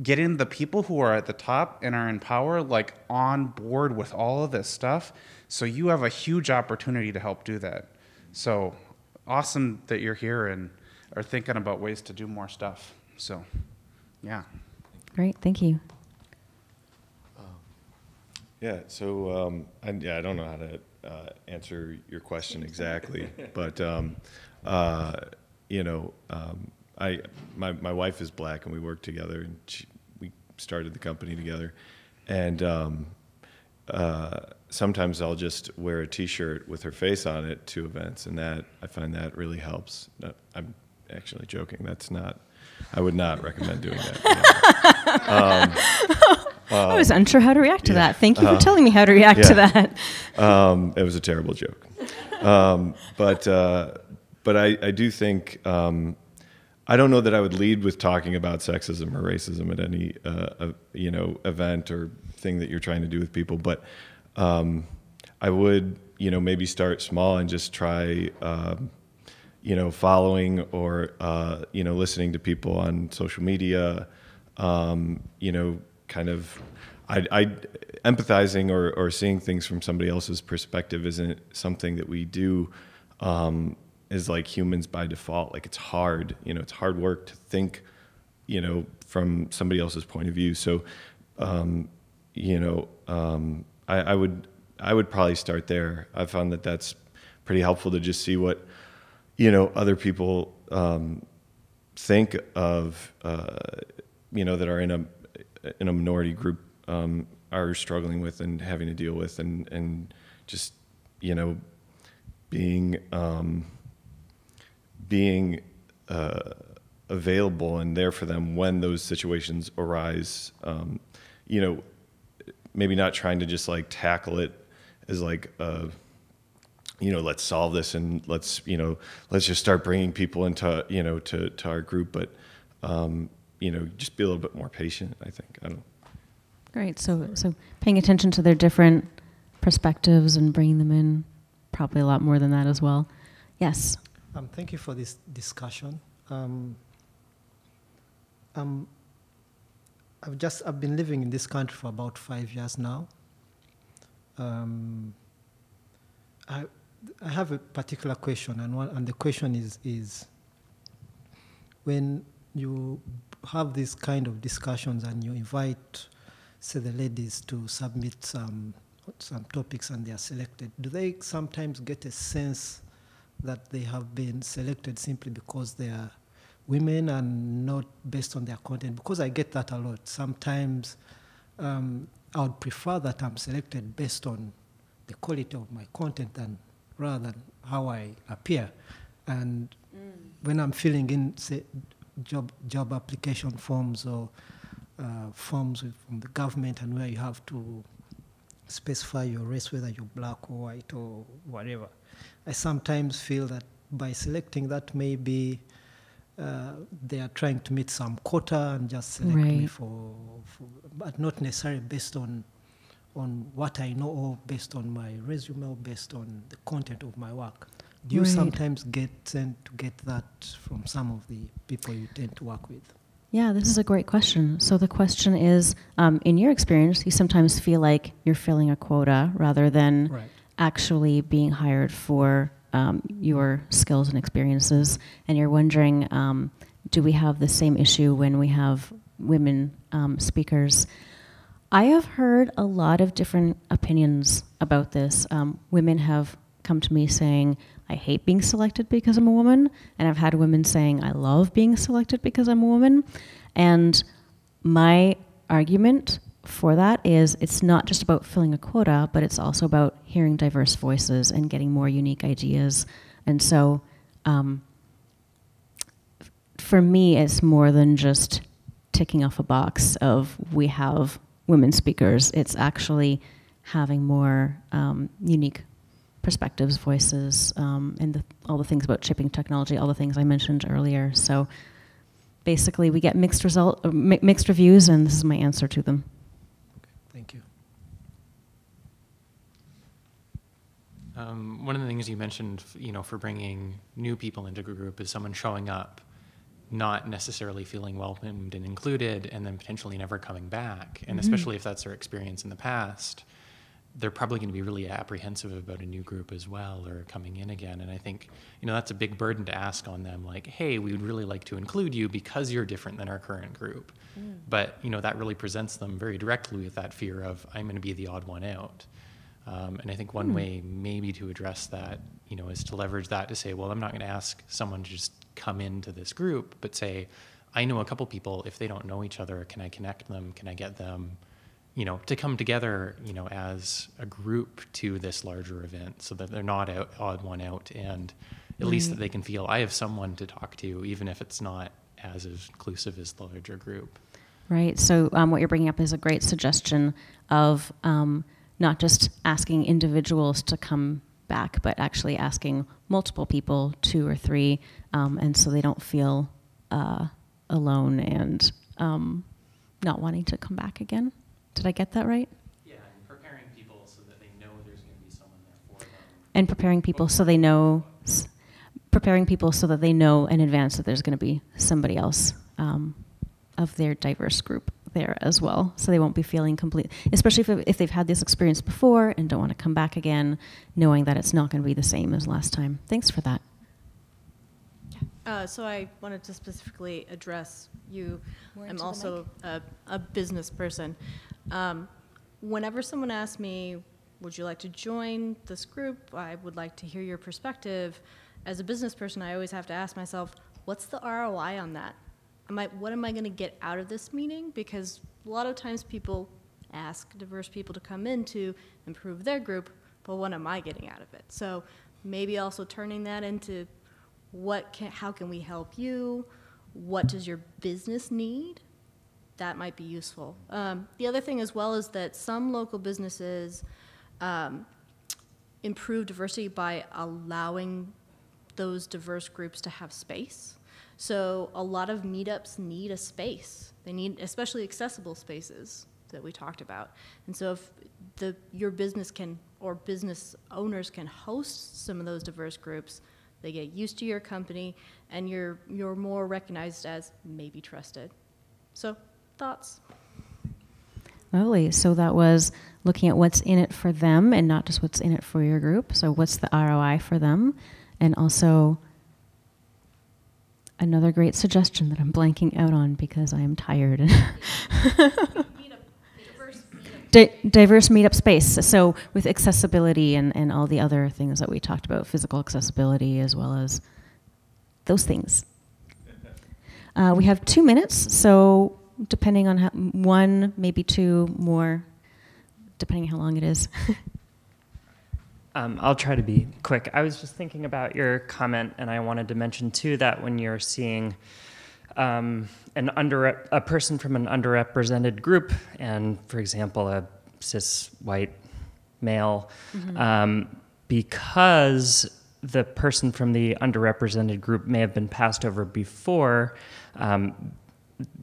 getting the people who are at the top and are in power like on board with all of this stuff. So you have a huge opportunity to help do that. So awesome that you're here and are thinking about ways to do more stuff. So, yeah. Great, thank you. Yeah, so I don't know how to answer your question exactly, but you know, my wife is Black and we work together, and we started the company together, and sometimes I'll just wear a T-shirt with her face on it to events, and that I find that really helps. No, I'm actually joking. That's not. I would not recommend doing that. I was unsure how to react to that. Thank you for telling me how to react to that. It was a terrible joke. But I do think, I don't know that I would lead with talking about sexism or racism at any you know, event or thing that you're trying to do with people. But I would, you know, maybe start small and just try, you know, following or, you know, listening to people on social media, you know, kind of, empathizing or seeing things from somebody else's perspective isn't something that we do as like humans by default. Like, it's hard, you know, it's hard work to think, you know, from somebody else's point of view. So, you know, I would probably start there. I found that that's pretty helpful to just see what, you know, other people think of, you know, that are in a minority group are struggling with and having to deal with, and just, you know, being available and there for them when those situations arise. You know, maybe not trying to just like tackle it as like a, you know, let's solve this and let's, you know, let's just start bringing people into, you know, to our group, but you know, just be a little bit more patient, I think. I don't. Great. So paying attention to their different perspectives and bringing them in, probably a lot more than that as well. Yes. Thank you for this discussion. I've been living in this country for about 5 years now. I have a particular question, and the question is when you have these kind of discussions and you invite, say, the ladies to submit some topics and they are selected, do they sometimes get a sense that they have been selected simply because they are women and not based on their content? Because I get that a lot. Sometimes I would prefer that I'm selected based on the quality of my content rather than how I appear. And when I'm filling in, say, job application forms or forms from the government, and where you have to specify your race, whether you're Black or white or whatever, I sometimes feel that by selecting that, maybe they are trying to meet some quota and just select me for, but not necessarily based on what I know or based on my resume or based on the content of my work. Do you sometimes tend to get that from some of the people you tend to work with? Yeah, this is a great question. So the question is, in your experience, you sometimes feel like you're filling a quota rather than actually being hired for your skills and experiences. And you're wondering, do we have the same issue when we have women speakers? I have heard a lot of different opinions about this. Women have come to me saying, I hate being selected because I'm a woman, and I've had women saying, I love being selected because I'm a woman. And my argument for that is, it's not just about filling a quota, but it's also about hearing diverse voices and getting more unique ideas. And so for me, it's more than just ticking off a box of we have women speakers. It's actually having more unique perspectives, voices, and all the things about shipping technology, all the things I mentioned earlier. So basically, we get mixed reviews, and this is my answer to them. Okay, thank you. One of the things you mentioned, you know, for bringing new people into a group is someone showing up, not necessarily feeling welcomed and included, and then potentially never coming back. And especially if that's their experience in the past, they're probably going to be really apprehensive about a new group as well, or coming in again. And I think, you know, that's a big burden to ask on them, like, hey, we would really like to include you because you're different than our current group. Mm. But, you know, that really presents them very directly with that fear of, I'm going to be the odd one out. And I think one way maybe to address that, you know, is to leverage that to say, well, I'm not going to ask someone to just come into this group, but say, I know a couple people, if they don't know each other, can I connect them? Can I get them, you know, to come together, you know, as a group to this larger event, so that they're not out, odd one out, and at least that they can feel, I have someone to talk to, even if it's not as inclusive as the larger group. Right. So what you're bringing up is a great suggestion of not just asking individuals to come back, but actually asking multiple people, 2 or 3, and so they don't feel alone and not wanting to come back again. Did I get that right? Yeah, and preparing people so that they know there's going to be someone there for them. And preparing people so they know, preparing people so that they know in advance that there's going to be somebody else of their diverse group there as well, so they won't be feeling complete, especially if they've had this experience before and don't want to come back again, knowing that it's not going to be the same as last time. Thanks for that. So I wanted to specifically address you. I'm also a business person. Whenever someone asks me, would you like to join this group? I would like to hear your perspective. As a business person, I always have to ask myself, what's the ROI on that? What am I going to get out of this meeting? Because a lot of times people ask diverse people to come in to improve their group, but what am I getting out of it? So maybe also turning that into how can we help you? What does your business need? That might be useful. The other thing as well is that some local businesses improve diversity by allowing those diverse groups to have space. So a lot of meetups need a space. They need especially accessible spaces that we talked about. And so if your business can, or business owners can host some of those diverse groups, they get used to your company and you're more recognized as maybe trusted. So thoughts? Lovely. So that was looking at what's in it for them and not just what's in it for your group. So what's the ROI for them? And also, another great suggestion that I'm blanking out on because I am tired. Diverse meetup space. So with accessibility and all the other things that we talked about, physical accessibility as well as those things. We have 2 minutes, so depending on how, 1, maybe 2 more, depending on how long it is. I'll try to be quick. I was just thinking about your comment, and I wanted to mention too that when you're seeing a person from an underrepresented group, and for example, a cis white male, because the person from the underrepresented group may have been passed over before,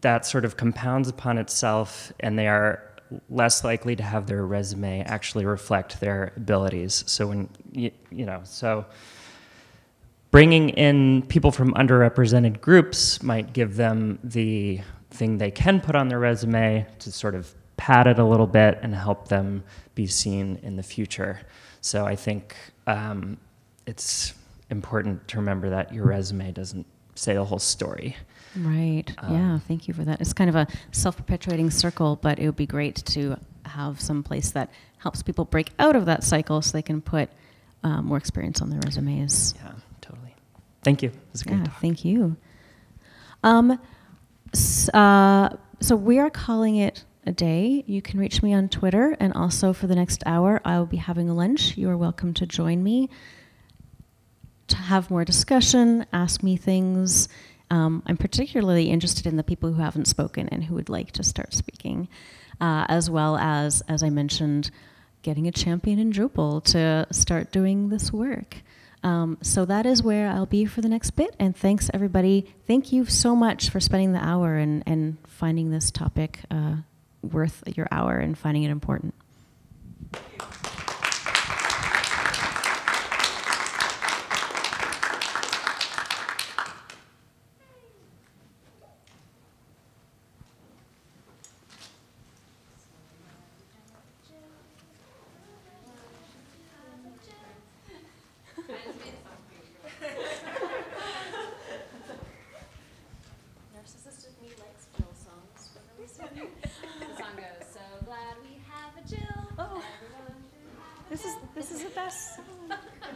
that sort of compounds upon itself, and they are less likely to have their resume actually reflect their abilities. So when so bringing in people from underrepresented groups might give them the thing they can put on their resume to sort of pad it a little bit and help them be seen in the future. So I think it's important to remember that your resume doesn't say the whole story. Right. Yeah, thank you for that. It's kind of a self-perpetuating circle, but it would be great to have some place that helps people break out of that cycle so they can put more experience on their resumes. Yeah, totally. Thank you. It was a great talk. Thank you. So we are calling it a day. You can reach me on Twitter, and also for the next hour, I will be having lunch. You are welcome to join me to have more discussion, ask me things. I'm particularly interested in the people who haven't spoken and who would like to start speaking, as well as I mentioned, getting a champion in Drupal to start doing this work. So that is where I'll be for the next bit, and thanks everybody. Thank you so much for spending the hour and finding this topic worth your hour and finding it important. Thank you. this is the best song.